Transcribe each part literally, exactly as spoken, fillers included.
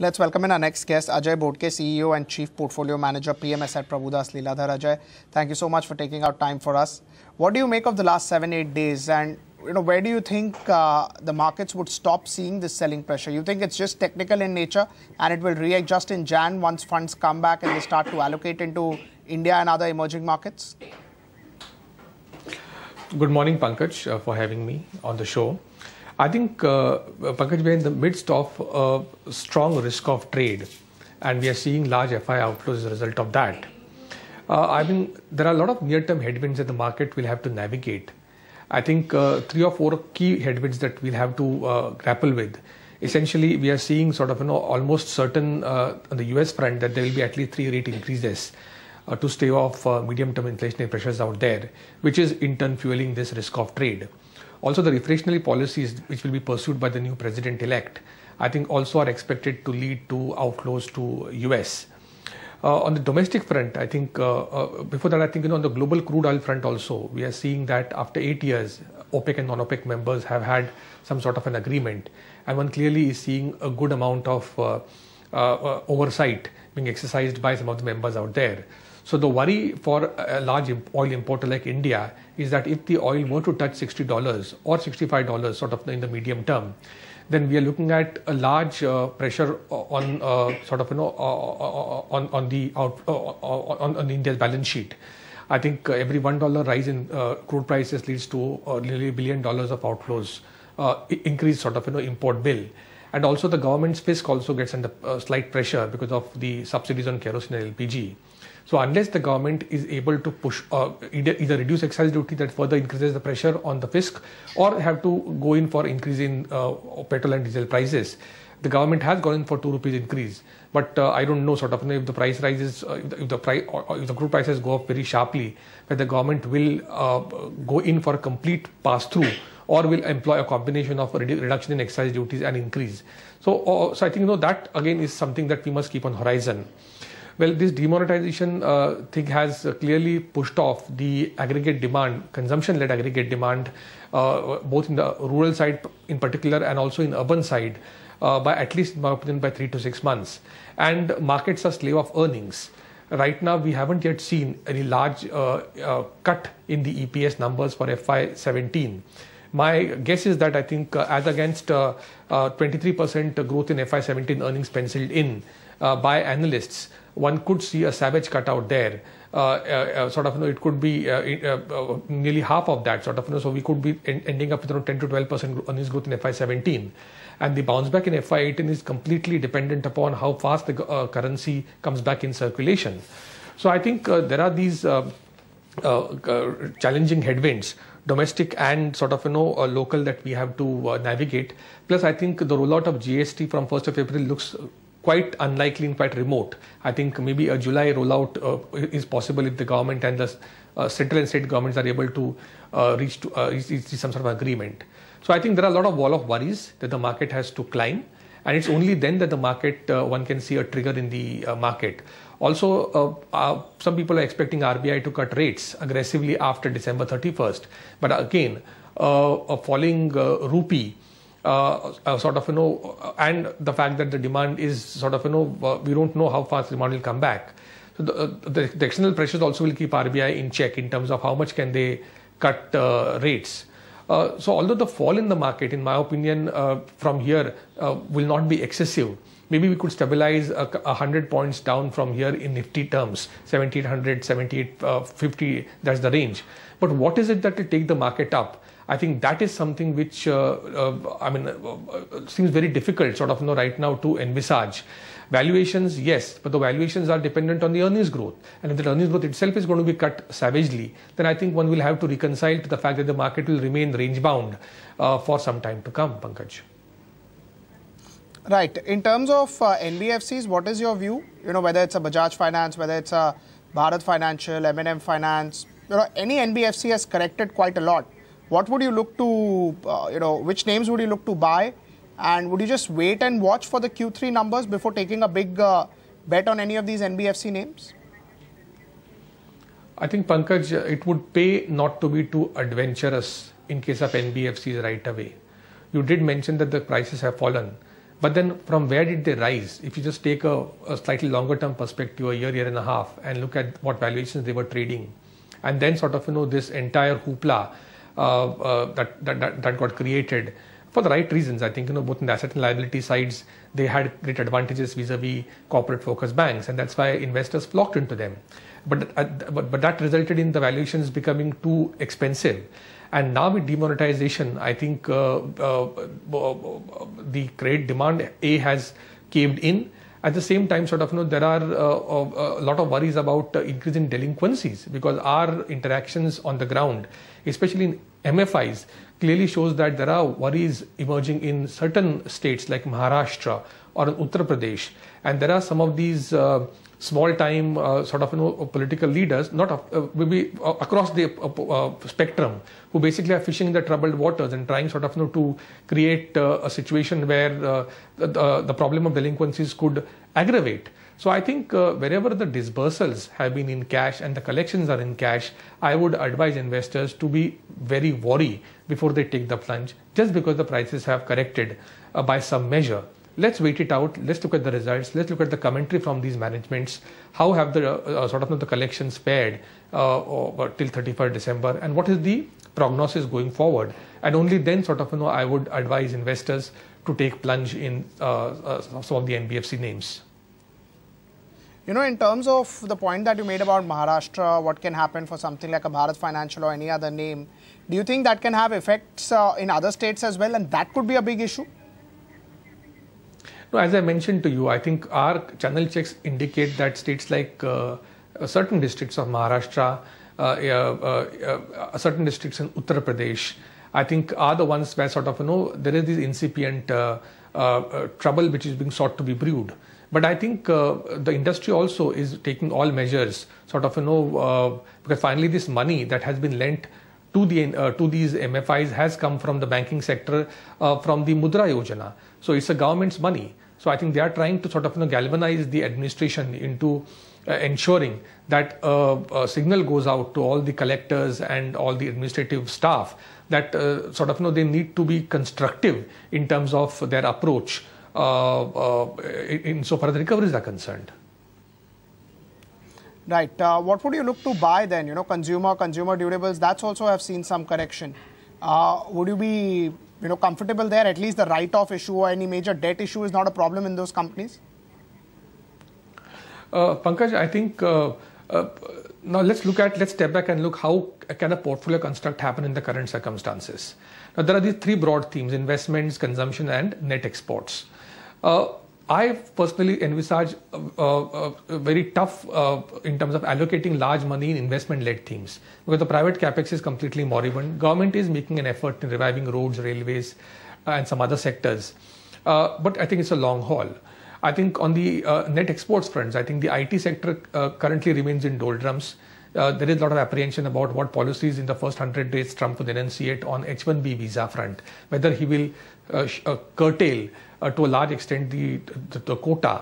Let's welcome in our next guest, Ajay Bodke, C E O and Chief Portfolio Manager, P M S at Prabhudas Lilladher. Ajay, thank you so much for taking out time for us. What do you make of the last seven, eight days? And you know, where do you think uh, the markets would stop seeing this selling pressure? You think it's just technical in nature and it will readjust in Jan once funds come back and they start to allocate into India and other emerging markets? Good morning, Pankaj, uh, for having me on the show. I think, uh, Pankaj, we are in the midst of a strong risk of trade, and we are seeing large F I outflows as a result of that. Uh, I mean, there are a lot of near-term headwinds that the market will have to navigate. I think uh, three or four key headwinds that we'll have to uh, grapple with. Essentially, we are seeing sort of, you know, almost certain uh, on the U S front that there will be at least three rate increases uh, to stave off uh, medium-term inflationary pressures out there, which is in turn fueling this risk of trade. Also, the reflationary policies which will be pursued by the new president-elect, I think also are expected to lead to outflows to U S. Uh, on the domestic front, I think, uh, uh, before that, I think, you know, on the global crude oil front also, we are seeing that after eight years, OPEC and non-OPEC members have had some sort of an agreement. And one clearly is seeing a good amount of uh, uh, uh, oversight being exercised by some of the members out there. So the worry for a large oil importer like India is that if the oil were to touch sixty dollars or sixty-five dollars sort of in the medium term, then we are looking at a large uh, pressure on uh, sort of, you know, uh, on on the out, uh, on, on India's balance sheet. I think every one dollar rise in uh, crude prices leads to uh, nearly a billion dollars of outflows, uh, increased sort of, you know, import bill. And also the government's F I S C also gets under uh, slight pressure because of the subsidies on kerosene and L P G. So unless the government is able to push, uh, either, either reduce excise duty that further increases the pressure on the F I S C, or have to go in for increase in uh, petrol and diesel prices. The government has gone in for two rupees increase, but uh, I don't know sort of, you know, if the price rises, uh, if the, if the price or, or if the crude prices go up very sharply, whether the government will uh, go in for a complete pass through, or will employ a combination of redu reduction in excise duties and increase. So, uh, so I think, you know, that again is something that we must keep on horizon. Well, this demonetization uh, thing has clearly pushed off the aggregate demand, consumption-led aggregate demand, uh, both in the rural side in particular and also in urban side, uh, by at least, in my opinion, by three to six months. And markets are slave of earnings. Right now, we haven't yet seen any large uh, uh, cut in the E P S numbers for F Y seventeen. My guess is that I think uh, as against uh, uh, twenty-three percent growth in F Y seventeen earnings penciled in uh, by analysts, one could see a savage cut out there. Uh, uh, uh, sort of, you know, it could be uh, uh, uh, nearly half of that, sort of, you know, so we could be en ending up with around ten to twelve percent earnings growth in F Y seventeen. And the bounce back in F Y eighteen is completely dependent upon how fast the uh, currency comes back in circulation. So I think uh, there are these uh, uh, uh, challenging headwinds, domestic and sort of, you know, uh, local, that we have to uh, navigate. Plus, I think the rollout of G S T from first of April looks quite unlikely and quite remote. I think maybe a July rollout uh, is possible if the government and the uh, central and state governments are able to uh, reach to uh, reach, reach some sort of agreement. So I think there are a lot of wall of worries that the market has to climb, and it's only then that the market uh, one can see a trigger in the uh, market. Also, uh, uh, some people are expecting R B I to cut rates aggressively after December thirty-first. But again, uh, a falling uh, rupee, uh, uh, sort of, you know, and the fact that the demand is sort of, you know, uh, we don't know how fast demand will come back. So the, uh, the, the external pressures also will keep R B I in check in terms of how much can they cut uh, rates. Uh, so although the fall in the market, in my opinion, uh, from here uh, will not be excessive. Maybe we could stabilize a, a hundred points down from here in Nifty terms, seventeen hundred, seventy-eight fifty, uh, that's the range. But what is it that will take the market up? I think that is something which, uh, uh, I mean, uh, uh, seems very difficult sort of, you know, right now to envisage. Valuations, yes, but the valuations are dependent on the earnings growth. And if the earnings growth itself is going to be cut savagely, then I think one will have to reconcile to the fact that the market will remain range-bound uh, for some time to come, Pankaj. Right. In terms of uh, N B F Cs, what is your view? You know, whether it's a Bajaj Finance, whether it's a Bharat Financial, M and M Finance, you know, any N B F C has corrected quite a lot. What would you look to, uh, you know, which names would you look to buy? And would you just wait and watch for the Q three numbers before taking a big uh, bet on any of these N B F C names? I think, Pankaj, it would pay not to be too adventurous in case of N B F Cs right away. You did mention that the prices have fallen. But then from where did they rise? If you just take a, a slightly longer term perspective, a year, year and a half, and look at what valuations they were trading, and then sort of, you know, this entire hoopla uh, uh, that, that, that, that got created for the right reasons. I think, you know, both in the asset and liability sides, they had great advantages vis-a-vis corporate focused banks, and that's why investors flocked into them. But, uh, but, but that resulted in the valuations becoming too expensive. And now with demonetization, I think uh, uh, the credit demand A has caved in. At the same time, sort of, you know, there are uh, uh, a lot of worries about uh, increase in delinquencies, because our interactions on the ground, especially in M F Is, clearly shows that there are worries emerging in certain states like Maharashtra or Uttar Pradesh, and there are some of these Uh, small-time uh, sort of, you know, political leaders, not uh, maybe uh, across the uh, uh, spectrum, who basically are fishing in the troubled waters and trying sort of, you know, to create uh, a situation where uh, the, the problem of delinquencies could aggravate. So I think uh, wherever the disbursals have been in cash and the collections are in cash, I would advise investors to be very wary before they take the plunge, just because the prices have corrected uh, by some measure. Let's wait it out. Let's look at the results. Let's look at the commentary from these managements. How have the uh, sort of the collections fared uh, or, till thirty-first December, and what is the prognosis going forward? And only then, sort of, you know, I would advise investors to take plunge in uh, uh, some of the N B F C names. You know, in terms of the point that you made about Maharashtra, what can happen for something like a Bharat Financial or any other name? Do you think that can have effects uh, in other states as well, and that could be a big issue? No, as I mentioned to you, I think our channel checks indicate that states like uh, certain districts of Maharashtra, uh, uh, uh, uh, certain districts in Uttar Pradesh, I think are the ones where sort of, you know, there is this incipient uh, uh, uh, trouble which is being sought to be brewed. But I think uh, the industry also is taking all measures, sort of, you know, uh, because finally this money that has been lent to the uh, to these M F Is has come from the banking sector, uh, from the Mudra Yojana. So it's the government's money. So I think they are trying to sort of, you know, galvanize the administration into uh, ensuring that uh, a signal goes out to all the collectors and all the administrative staff that uh, sort of, you know, they need to be constructive in terms of their approach uh, uh, insofar as recoveries are concerned. Right. Uh, what would you look to buy then? You know, consumer, consumer durables, that's also have seen some correction. Uh, would you be, you know, comfortable there? At least the write-off issue or any major debt issue is not a problem in those companies? Uh, Pankaj, I think uh, uh, now let's look at, let's step back and look how can a portfolio construct happen in the current circumstances. Now, there are these three broad themes: investments, consumption, and net exports. Uh, I personally envisage uh, uh, very tough uh, in terms of allocating large money in investment-led themes, because the private capex is completely moribund. Government is making an effort in reviving roads, railways, uh, and some other sectors. Uh, but I think it's a long haul. I think on the uh, net exports fronts, I think the I T sector uh, currently remains in doldrums. Uh, there is a lot of apprehension about what policies in the first hundred days Trump would enunciate on H one B visa front, whether he will uh, sh uh, curtail uh, to a large extent the, the, the quota.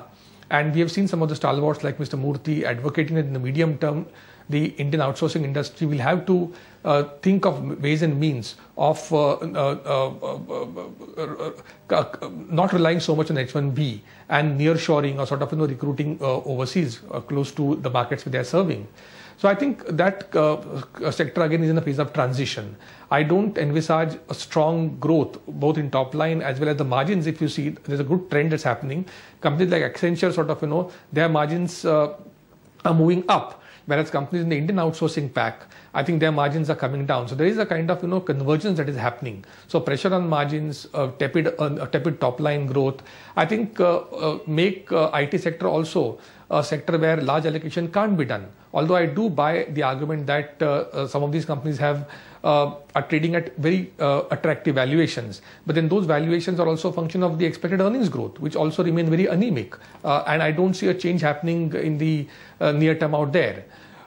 And we have seen some of the stalwarts like Mister Murthy advocating that in the medium term, the Indian outsourcing industry will have to uh, think of ways and means of uh, uh, uh, uh, uh, not relying so much on H one B and nearshoring or sort of, you know, recruiting uh, overseas uh, close to the markets where they are serving. So I think that uh, sector again is in a phase of transition. I don't envisage a strong growth both in top line as well as the margins. If you see, there's a good trend that's happening. Companies like Accenture, sort of, you know, their margins uh, are moving up, whereas companies in the Indian outsourcing pack, I think their margins are coming down. So there is a kind of, you know, convergence that is happening. So pressure on margins, uh, tepid, uh, tepid top line growth, I think uh, uh, make uh, I T sector also a sector where large allocation can't be done. Although I do buy the argument that uh, uh, some of these companies have uh, are trading at very uh, attractive valuations, but then those valuations are also a function of the expected earnings growth, which also remain very anemic. Uh, and I don't see a change happening in the uh, near term out there.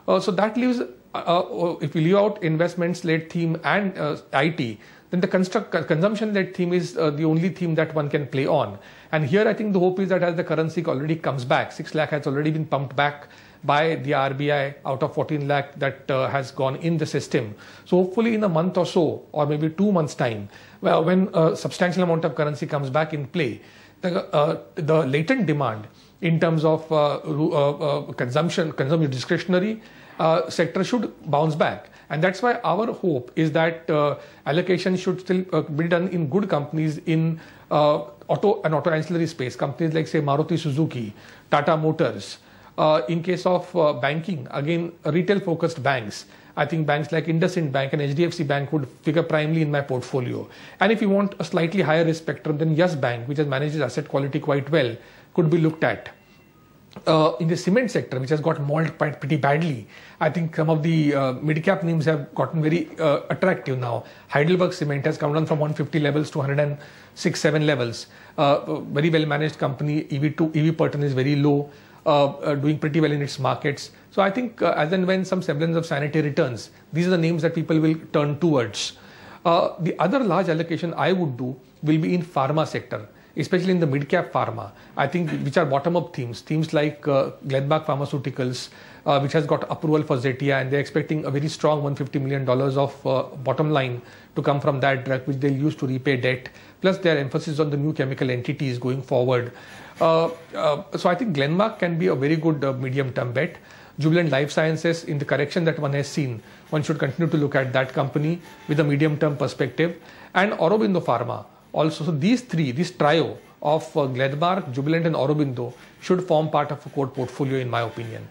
Uh, so that leaves, uh, if we leave out investments-led theme and uh, I T, then the construct, consumption-led theme is uh, the only theme that one can play on. And here I think the hope is that as the currency already comes back, six lakh has already been pumped back by the R B I out of fourteen lakh that uh, has gone in the system. So hopefully in a month or so, or maybe two months' time, well, when a substantial amount of currency comes back in play, the, uh, the latent demand in terms of uh, uh, uh, consumption, consumption discretionary uh, sector should bounce back. And that's why our hope is that uh, allocation should still uh, be done in good companies in uh, auto and auto ancillary space. Companies like, say, Maruti Suzuki, Tata Motors. Uh, in case of uh, banking, again, retail-focused banks. I think banks like Indusind Bank and H D F C Bank would figure primarily in my portfolio. And if you want a slightly higher risk spectrum, then Yes Bank, which has managed its asset quality quite well, could be looked at. Uh, in the cement sector, which has got mauled quite pretty badly, I think some of the uh, mid-cap names have gotten very uh, attractive now. Heidelberg Cement has come down from one fifty levels to one oh six seven levels. Uh, very well-managed company. E V to E V per ton is very low, uh, uh, doing pretty well in its markets. So I think uh, as and when some semblance of sanity returns, these are the names that people will turn towards. Uh, the other large allocation I would do will be in pharma sector, especially in the mid-cap pharma, I think, which are bottom-up themes. Themes like uh, Glenmark Pharmaceuticals, uh, which has got approval for Zetia, and they're expecting a very strong one hundred fifty million dollars of uh, bottom line to come from that drug, which they'll use to repay debt, plus their emphasis on the new chemical entities going forward. Uh, uh, so I think Glenmark can be a very good uh, medium-term bet. Jubilant Life Sciences, in the correction that one has seen, one should continue to look at that company with a medium-term perspective. And Aurobindo Pharma. Also, so these three, this trio of uh, Glenmark, Jubilant and Aurobindo should form part of a core portfolio in my opinion.